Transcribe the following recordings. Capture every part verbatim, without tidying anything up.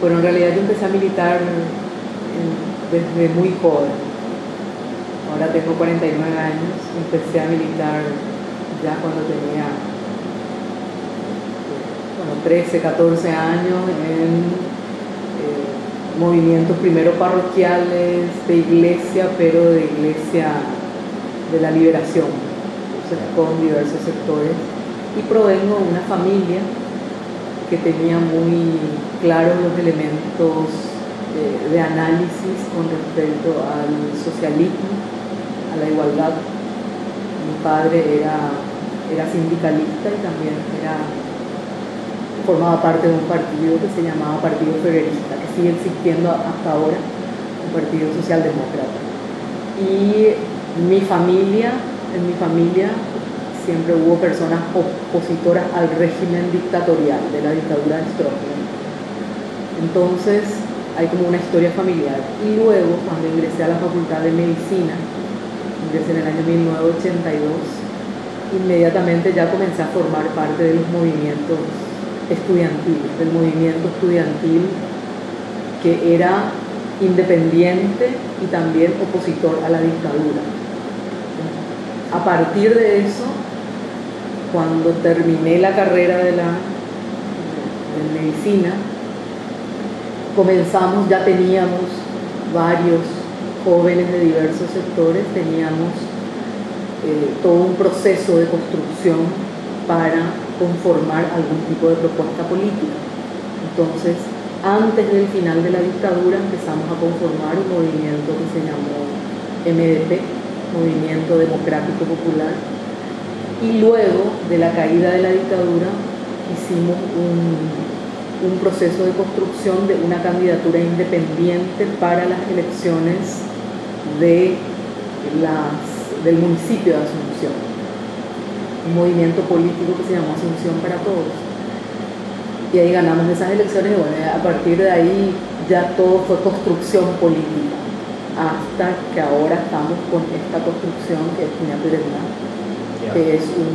Bueno, en realidad yo empecé a militar desde muy joven. Ahora tengo cuarenta y nueve años. Empecé a militar ya cuando tenía bueno, trece, catorce años en eh, movimientos primero parroquiales, de iglesia, pero de iglesia de la liberación, entonces, con diversos sectores. Y provengo de una familia que tenía muy claros los elementos de, de análisis con respecto al socialismo, a la igualdad. Mi padre era, era sindicalista y también era, formaba parte de un partido que se llamaba Partido Federalista, que sigue existiendo hasta ahora, un partido socialdemócrata. Y mi familia, en mi familia, siempre hubo personas opositoras al régimen dictatorial de la dictadura de Stroessner. Entonces hay como una historia familiar. Y luego, cuando ingresé a la Facultad de Medicina, ingresé en el año mil novecientos ochenta y dos, inmediatamente ya comencé a formar parte de los movimientos estudiantiles, del movimiento estudiantil que era independiente y también opositor a la dictadura. A partir de eso, cuando terminé la carrera de la de medicina, comenzamos, ya teníamos varios jóvenes de diversos sectores, teníamos eh, todo un proceso de construcción para conformar algún tipo de propuesta política. Entonces, antes del final de la dictadura empezamos a conformar un movimiento que se llamó M D P, Movimiento Democrático Popular. Y luego de la caída de la dictadura hicimos un, un proceso de construcción de una candidatura independiente para las elecciones de las, del municipio de Asunción, un movimiento político que se llamó Asunción para Todos, y ahí ganamos esas elecciones. Y bueno, a partir de ahí ya todo fue construcción política hasta que ahora estamos con esta construcción que es Kuñá Pyrendá, que es un,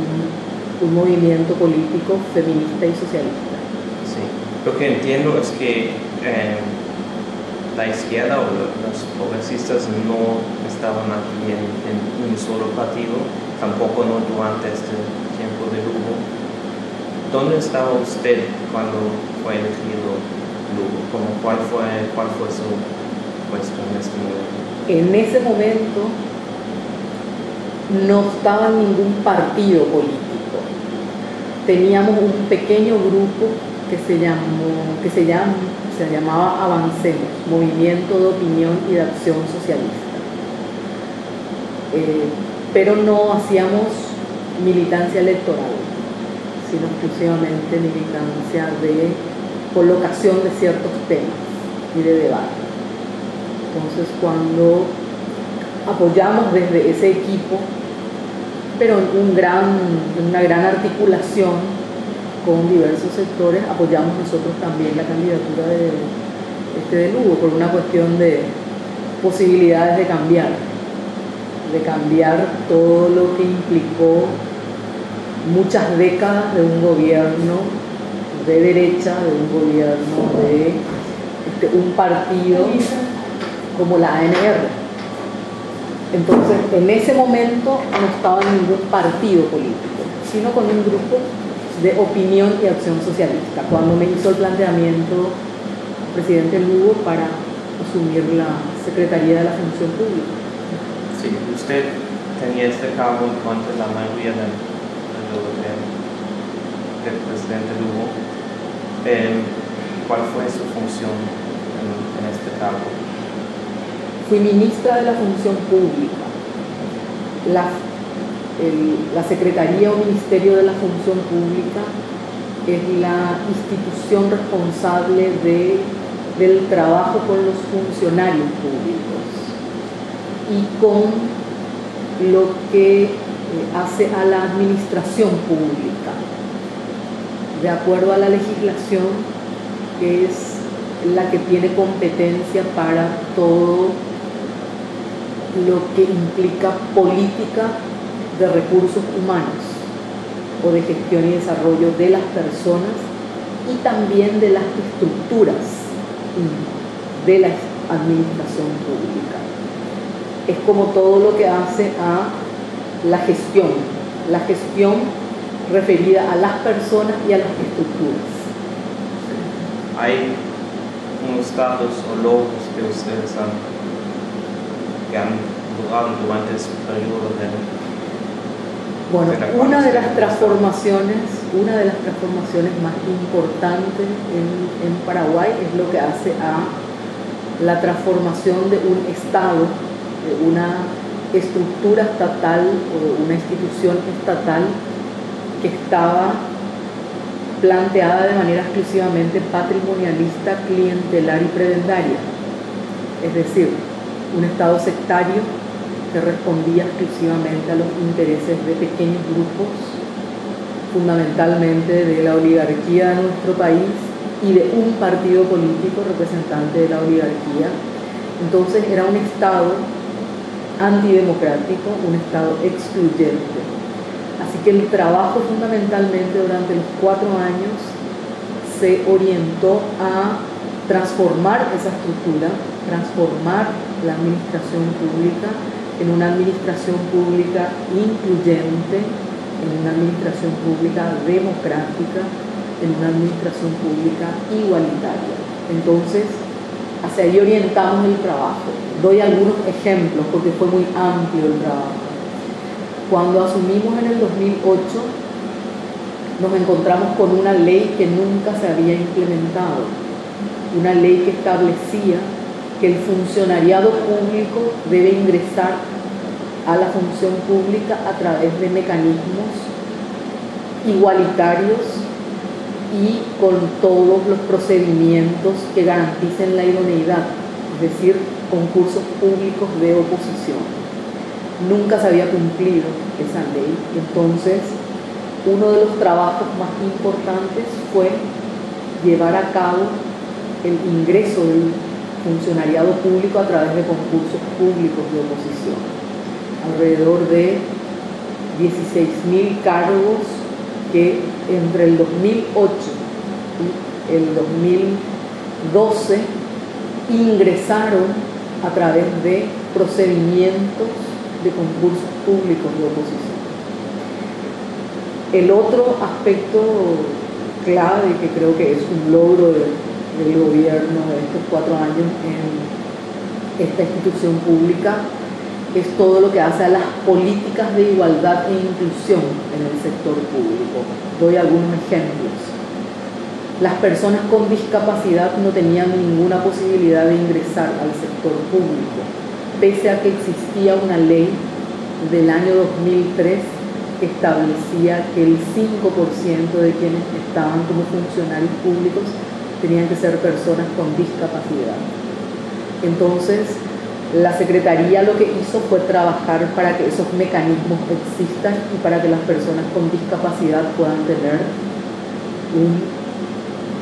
un movimiento político feminista y socialista. Sí. Lo que entiendo es que eh, la izquierda o los progresistas no estaban aquí en, en un solo partido, tampoco no durante este tiempo de Lugo. ¿Dónde estaba usted cuando fue elegido Lugo? ¿Cómo, cuál, fue, ¿Cuál fue su puesto en este momento? En ese momento no estaba en ningún partido político. Teníamos un pequeño grupo que se llamó, que se llam, se llamaba Avancemos, Movimiento de Opinión y de Acción Socialista. Eh, pero no hacíamos militancia electoral, sino exclusivamente militancia de colocación de ciertos temas y de debate. Entonces, cuando apoyamos desde ese equipo, pero en un gran, una gran articulación con diversos sectores, apoyamos nosotros también la candidatura de, este de Lugo por una cuestión de posibilidades de cambiar, de cambiar todo lo que implicó muchas décadas de un gobierno de derecha, de un gobierno de este, un partido como la A N R. Entonces, en ese momento no estaba en ningún partido político, sino con un grupo de opinión y acción socialista. Cuando me hizo el planteamiento el presidente Lugo para asumir la Secretaría de la Función Pública. Sí, usted tenía este cargo en cuanto a la mayoría del, del, del presidente Lugo. Eh, ¿Cuál fue su función en, en este cargo? Fui ministra de la Función Pública. La, el, la Secretaría o Ministerio de la Función Pública es la institución responsable de, del trabajo con los funcionarios públicos y con lo que hace a la administración pública, de acuerdo a la legislación que es la que tiene competencia para todo lo que implica política de recursos humanos o de gestión y desarrollo de las personas y también de las estructuras de la administración pública. Es como todo lo que hace a la gestión, la gestión referida a las personas y a las estructuras. Hay unos datos o logros que ustedes han, que han logrado durante su periodo de... Bueno, una de las transformaciones, una de las transformaciones más importantes en, en Paraguay es lo que hace a la transformación de un Estado, de una estructura estatal o de una institución estatal que estaba planteada de manera exclusivamente patrimonialista, clientelar y prebendaria. Es decir, un Estado sectario que respondía exclusivamente a los intereses de pequeños grupos, fundamentalmente de la oligarquía de nuestro país y de un partido político representante de la oligarquía. Entonces era un Estado antidemocrático, un Estado excluyente. Así que el trabajo fundamentalmente durante los cuatro años se orientó a transformar esa estructura, transformar la administración pública en una administración pública incluyente, en una administración pública democrática, en una administración pública igualitaria. Entonces, hacia ahí orientamos el trabajo. Doy algunos ejemplos porque fue muy amplio el trabajo. Cuando asumimos en el dos mil ocho, nos encontramos con una ley que nunca se había implementado, una ley que establecía que el funcionariado público debe ingresar a la función pública a través de mecanismos igualitarios y con todos los procedimientos que garanticen la idoneidad, es decir, concursos públicos de oposición. Nunca se había cumplido esa ley, entonces uno de los trabajos más importantes fue llevar a cabo el ingreso del funcionariado público a través de concursos públicos de oposición. Alrededor de dieciséis mil cargos que entre el dos mil ocho y el dos mil doce ingresaron a través de procedimientos de concursos públicos de oposición. El otro aspecto clave que creo que es un logro de del gobierno de estos cuatro años en esta institución pública es todo lo que hace a las políticas de igualdad e inclusión en el sector público. Doy algunos ejemplos. Las personas con discapacidad no tenían ninguna posibilidad de ingresar al sector público, pese a que existía una ley del año dos mil tres que establecía que el cinco por ciento de quienes estaban como funcionarios públicos tenían que ser personas con discapacidad. Entonces, la Secretaría lo que hizo fue trabajar para que esos mecanismos existan y para que las personas con discapacidad puedan tener un,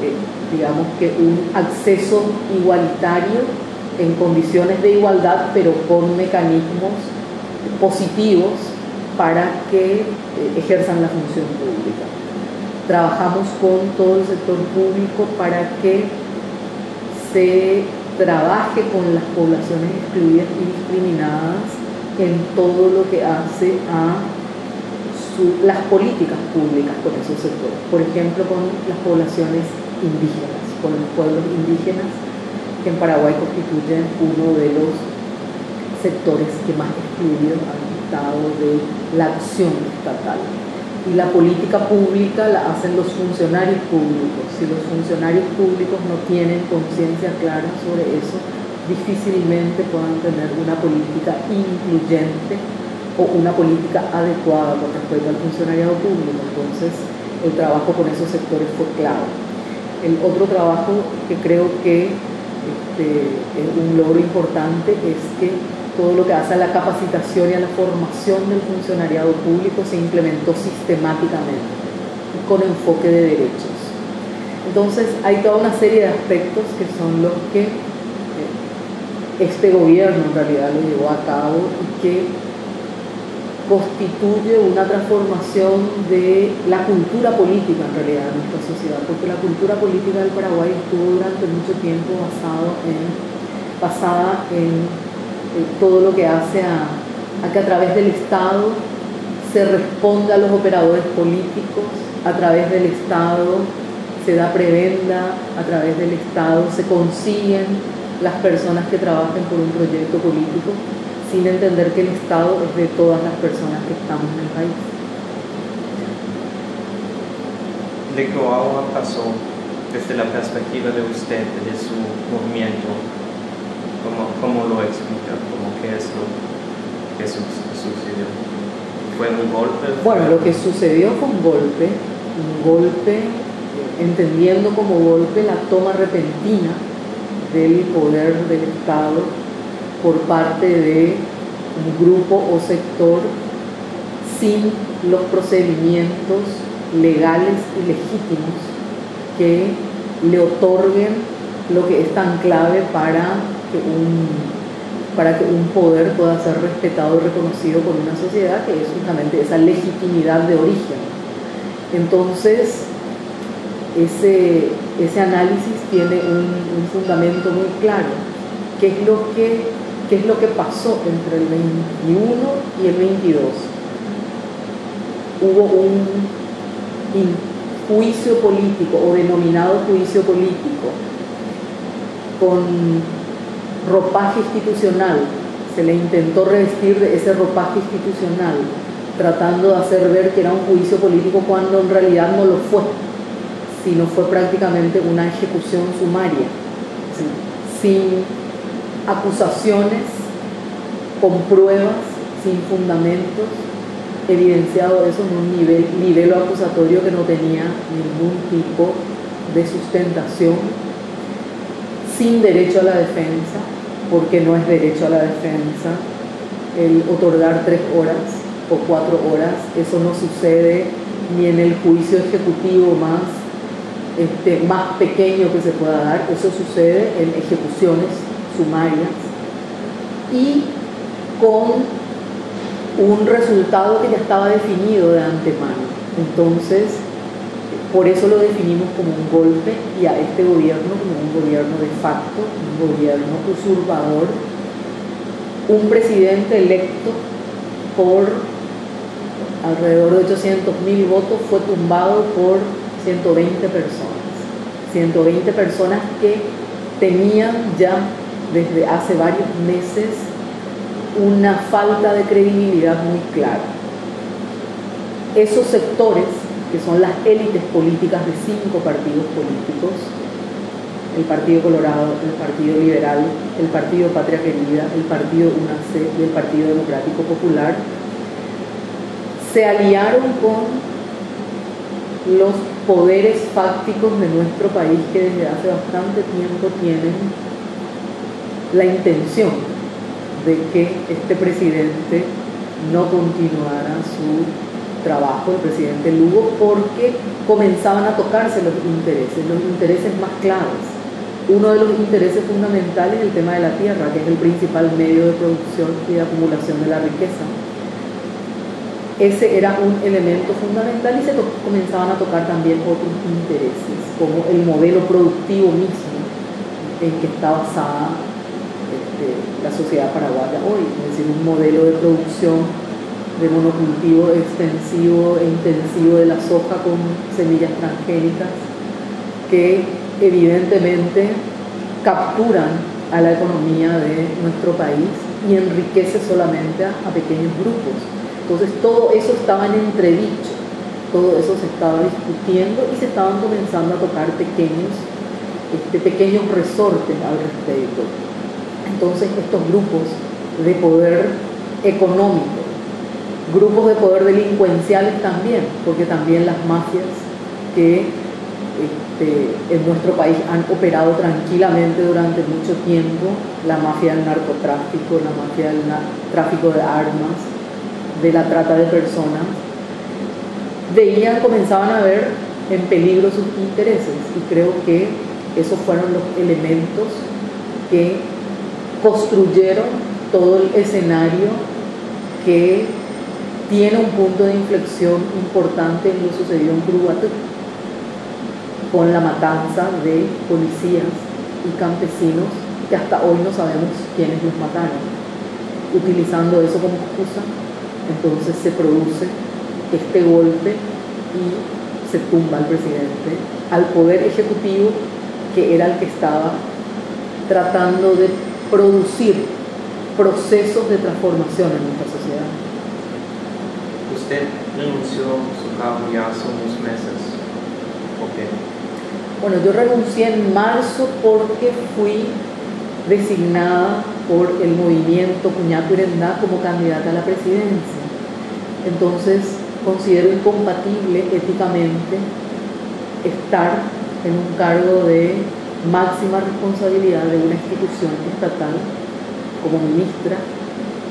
eh, digamos que un acceso igualitario en condiciones de igualdad, pero con mecanismos positivos para que eh, ejerzan la función pública. Trabajamos con todo el sector público para que se trabaje con las poblaciones excluidas y discriminadas en todo lo que hace a su, las políticas públicas con esos sectores. Por ejemplo, con las poblaciones indígenas, con los pueblos indígenas, que en Paraguay constituyen uno de los sectores que más excluidos han estado de la acción estatal. Y la política pública la hacen los funcionarios públicos. Si los funcionarios públicos no tienen conciencia clara sobre eso, difícilmente puedan tener una política incluyente o una política adecuada con respecto al funcionariado público. Entonces, el trabajo con esos sectores fue clave. El otro trabajo que creo que este, es un logro importante es que todo lo que hace a la capacitación y a la formación del funcionariado público se implementó sistemáticamente con enfoque de derechos. Entonces hay toda una serie de aspectos que son los que este gobierno en realidad lo llevó a cabo y que constituye una transformación de la cultura política en realidad de nuestra sociedad, porque la cultura política del Paraguay estuvo durante mucho tiempo basado en, basada en, en todo lo que hace a, a que a través del Estado se responda a los operadores políticos, a través del Estado se da prebenda, a través del Estado se consiguen las personas que trabajen por un proyecto político, sin entender que el Estado es de todas las personas que estamos en el país. ¿De qué ahora pasó desde la perspectiva de usted, de su movimiento? ¿Cómo, cómo lo explica? ¿Cómo qué es lo que sucedió? ¿Fue un golpe? Bueno, lo que sucedió fue un golpe, un golpe, entendiendo como golpe la toma repentina del poder del Estado por parte de un grupo o sector sin los procedimientos legales y legítimos que le otorguen lo que es tan clave para que un para que un poder pueda ser respetado y reconocido por una sociedad, que es justamente esa legitimidad de origen. Entonces, ese, ese análisis tiene un, un fundamento muy claro, que es lo que ¿Qué es lo que pasó entre el veintiuno y el veintidós? Hubo un juicio político, o denominado juicio político, con ropaje institucional. Se le intentó revestir de ese ropaje institucional, tratando de hacer ver que era un juicio político cuando en realidad no lo fue, sino fue prácticamente una ejecución sumaria, sin acusaciones, con pruebas, sin fundamentos, evidenciado eso en un nivel, nivel acusatorio que no tenía ningún tipo de sustentación, sin derecho a la defensa, porque no es derecho a la defensa el otorgar tres horas o cuatro horas. Eso no sucede ni en el juicio ejecutivo más, este, más pequeño que se pueda dar, eso sucede en ejecuciones sumarias, y con un resultado que ya estaba definido de antemano. Entonces, por eso lo definimos como un golpe, y a este gobierno como un gobierno de facto, un gobierno usurpador, un presidente electo por alrededor de ochocientos mil votos fue tumbado por ciento veinte personas, ciento veinte personas que tenían ya desde hace varios meses una falta de credibilidad muy clara. Esos sectores, que son las élites políticas de cinco partidos políticos, el Partido Colorado, el Partido Liberal, el Partido Patria Querida, el Partido UNACE y el Partido Democrático Popular, se aliaron con los poderes fácticos de nuestro país, que desde hace bastante tiempo tienen la intención de que este presidente no continuara su trabajo, el presidente Lugo, porque comenzaban a tocarse los intereses, los intereses más claves. Uno de los intereses fundamentales es el tema de la tierra, que es el principal medio de producción y de acumulación de la riqueza. Ese era un elemento fundamental, y se comenzaban a tocar también otros intereses, como el modelo productivo mismo en que está basada este, la sociedad paraguaya hoy, es decir, un modelo de producción de monocultivo extensivo e intensivo de la soja con semillas transgénicas que evidentemente capturan a la economía de nuestro país y enriquece solamente a, a pequeños grupos. Entonces todo eso estaba en entredicho, todo eso se estaba discutiendo y se estaban comenzando a tocar pequeños, este, pequeños resortes al respecto. Entonces estos grupos de poder económico, grupos de poder delincuenciales también, porque también las mafias que este, en nuestro país han operado tranquilamente durante mucho tiempo, la mafia del narcotráfico, la mafia del tráfico de armas, de la trata de personas, veían, comenzaban a ver en peligro sus intereses, y creo que esos fueron los elementos que construyeron todo el escenario que tiene un punto de inflexión importante en lo sucedido en Curuguaty, con la matanza de policías y campesinos que hasta hoy no sabemos quiénes los mataron. Utilizando eso como excusa, entonces se produce este golpe y se tumba al presidente, al poder ejecutivo, que era el que estaba tratando de producir procesos de transformación en nuestra sociedad. Usted renunció a su cargo ya hace unos meses. ¿Por qué? Bueno, yo renuncié en marzo porque fui designada por el movimiento Kuñá Pyrendá como candidata a la presidencia. Entonces, considero incompatible éticamente estar en un cargo de máxima responsabilidad de una institución estatal como ministra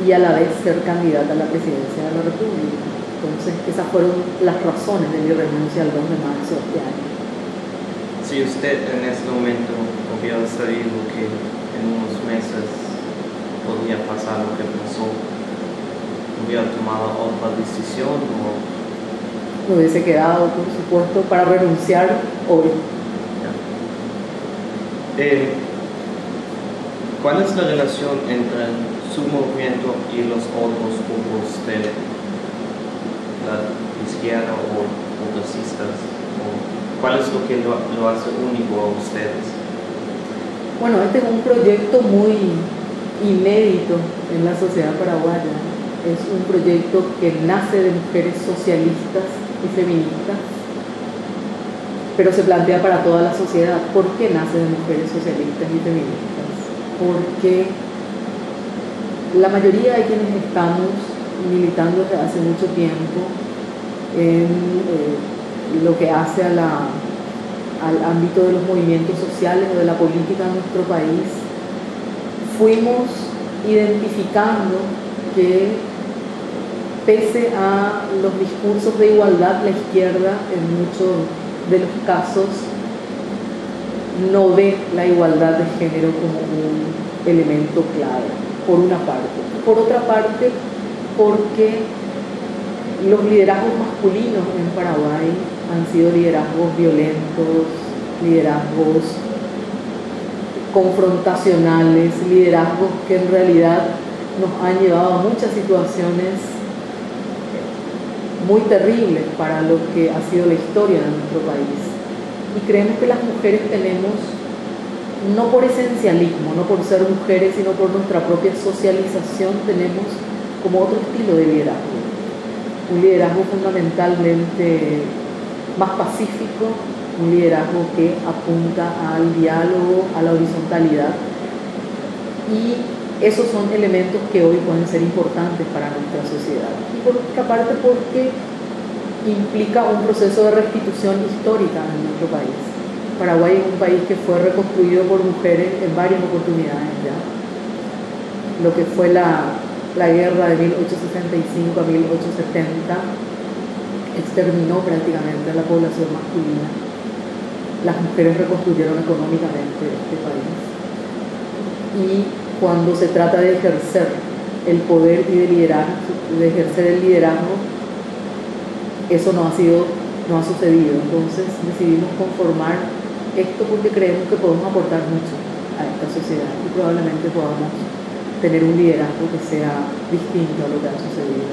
y a la vez ser candidata a la presidencia de la República. Entonces, esas fueron las razones de mi renuncia el dos de marzo de este año. Si usted en este momento hubiera sabido que en unos meses podría pasar lo que pasó, ¿hubiera tomado otra decisión? O... me hubiese quedado, por supuesto, para renunciar hoy. Eh, ¿Cuál es la relación entre su movimiento y los otros grupos de la izquierda o progresistas? ¿Cuál es lo que lo, lo hace único a ustedes? Bueno, este es un proyecto muy inédito en la sociedad paraguaya. Es un proyecto que nace de mujeres socialistas y feministas, pero se plantea para toda la sociedad. ¿Por qué nace de mujeres socialistas y feministas? Porque la mayoría de quienes estamos militando desde hace mucho tiempo en eh, lo que hace a la, al ámbito de los movimientos sociales o de la política en nuestro país, fuimos identificando que pese a los discursos de igualdad, la izquierda en muchos de los casos no ve la igualdad de género como un elemento clave, por una parte. Por otra parte, porque los liderazgos masculinos en Paraguay han sido liderazgos violentos, liderazgos confrontacionales, liderazgos que en realidad nos han llevado a muchas situaciones muy terribles para lo que ha sido la historia de nuestro país. Y creemos que las mujeres tenemos, no por esencialismo, no por ser mujeres, sino por nuestra propia socialización, tenemos como otro estilo de liderazgo. Un liderazgo fundamentalmente más pacífico, un liderazgo que apunta al diálogo, a la horizontalidad. Y esos son elementos que hoy pueden ser importantes para nuestra sociedad. Y por otra parte, porque implica un proceso de restitución histórica en nuestro país. Paraguay es un país que fue reconstruido por mujeres en varias oportunidades ya. Lo que fue la, la guerra de mil ochocientos sesenta y cinco a mil ochocientos setenta exterminó prácticamente a la población masculina. Las mujeres reconstruyeron económicamente este país. Y cuando se trata de ejercer el poder y de liderar, de ejercer el liderazgo, eso no ha sido, no ha sucedido. Entonces decidimos conformar esto porque creemos que podemos aportar mucho a esta sociedad y probablemente podamos tener un liderazgo que sea distinto a lo que ha sucedido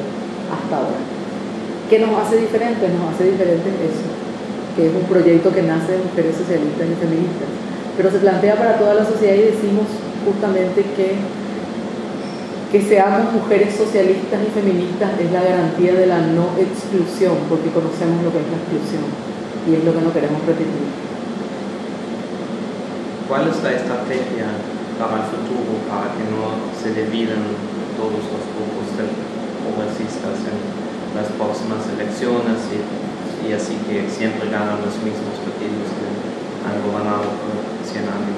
hasta ahora. ¿Qué nos hace diferentes? Nos hace diferentes eso, que es un proyecto que nace de mujeres socialistas y feministas, pero se plantea para toda la sociedad y decimos justamente que, que seamos mujeres socialistas y feministas es la garantía de la no exclusión, porque conocemos lo que es la exclusión y es lo que no queremos repetir. ¿Cuál es la estrategia para el futuro para que no se dividan todos los grupos de progresistas en las próximas elecciones y, y así que siempre ganan los mismos partidos que han gobernado por cien años?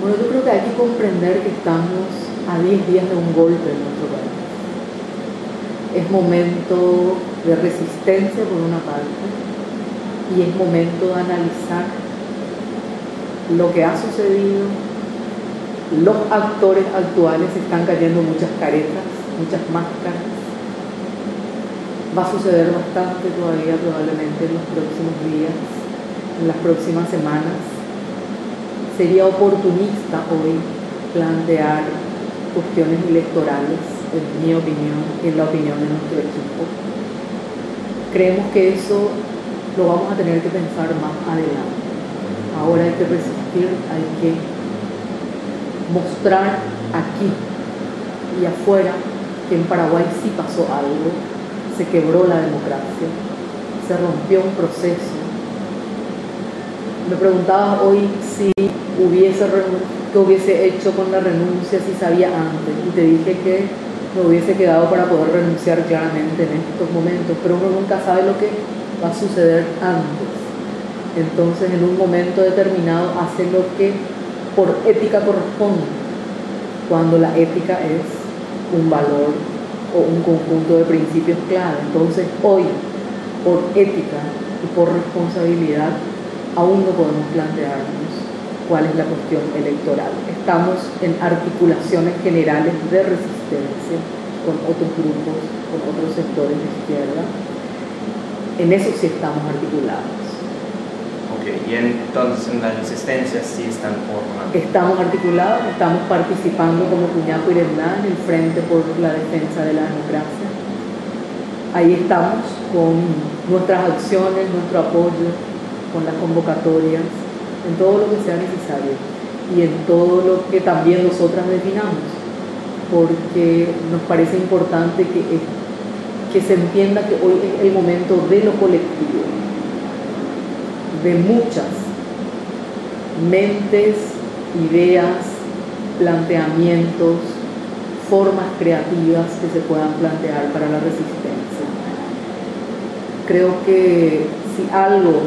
Bueno, yo creo que hay que comprender que estamos a diez días de un golpe en nuestro país. Es momento de resistencia por una parte y es momento de analizar lo que ha sucedido. Los actores actuales están cayendo muchas caretas, muchas máscaras. Va a suceder bastante todavía, probablemente en los próximos días, en las próximas semanas. Sería oportunista hoy plantear cuestiones electorales, en mi opinión, en la opinión de nuestro equipo. Creemos que eso lo vamos a tener que pensar más adelante. Ahora hay que resistir, hay que mostrar aquí y afuera que en Paraguay sí pasó algo, se quebró la democracia, se rompió un proceso. Me preguntaba hoy si hubiese, qué hubiese hecho con la renuncia, si sabía antes, y te dije que me hubiese quedado para poder renunciar claramente en estos momentos, pero uno nunca sabe lo que va a suceder antes. Entonces, en un momento determinado hace lo que por ética corresponde, cuando la ética es un valor o un conjunto de principios clave. Entonces hoy, por ética y por responsabilidad, aún no podemos plantearnos cuál es la cuestión electoral. Estamos en articulaciones generales de resistencia con otros grupos, con otros sectores de izquierda. En eso sí estamos articulados. Ok, y entonces en las resistencias sí están formando. Estamos articulados, estamos participando como Kuñá Pyrendá en el Frente por la Defensa de la Democracia. Ahí estamos con nuestras acciones, nuestro apoyo, con las convocatorias, en todo lo que sea necesario y en todo lo que también nosotras definamos, porque nos parece importante que, que se entienda que hoy es el momento de lo colectivo, de muchas mentes, ideas, planteamientos, formas creativas que se puedan plantear para la resistencia. Creo que si algo,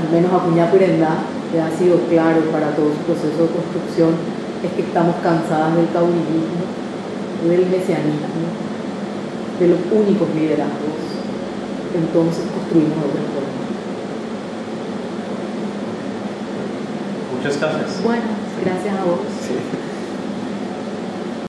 al menos a Kuñá Pyrendá, que ha sido claro para todo su proceso de construcción, es que estamos cansadas del caudillismo, del mesianismo, de los únicos liderazgos. Entonces construimos otras formas. Muchas gracias. Bueno, gracias a vos. Sí.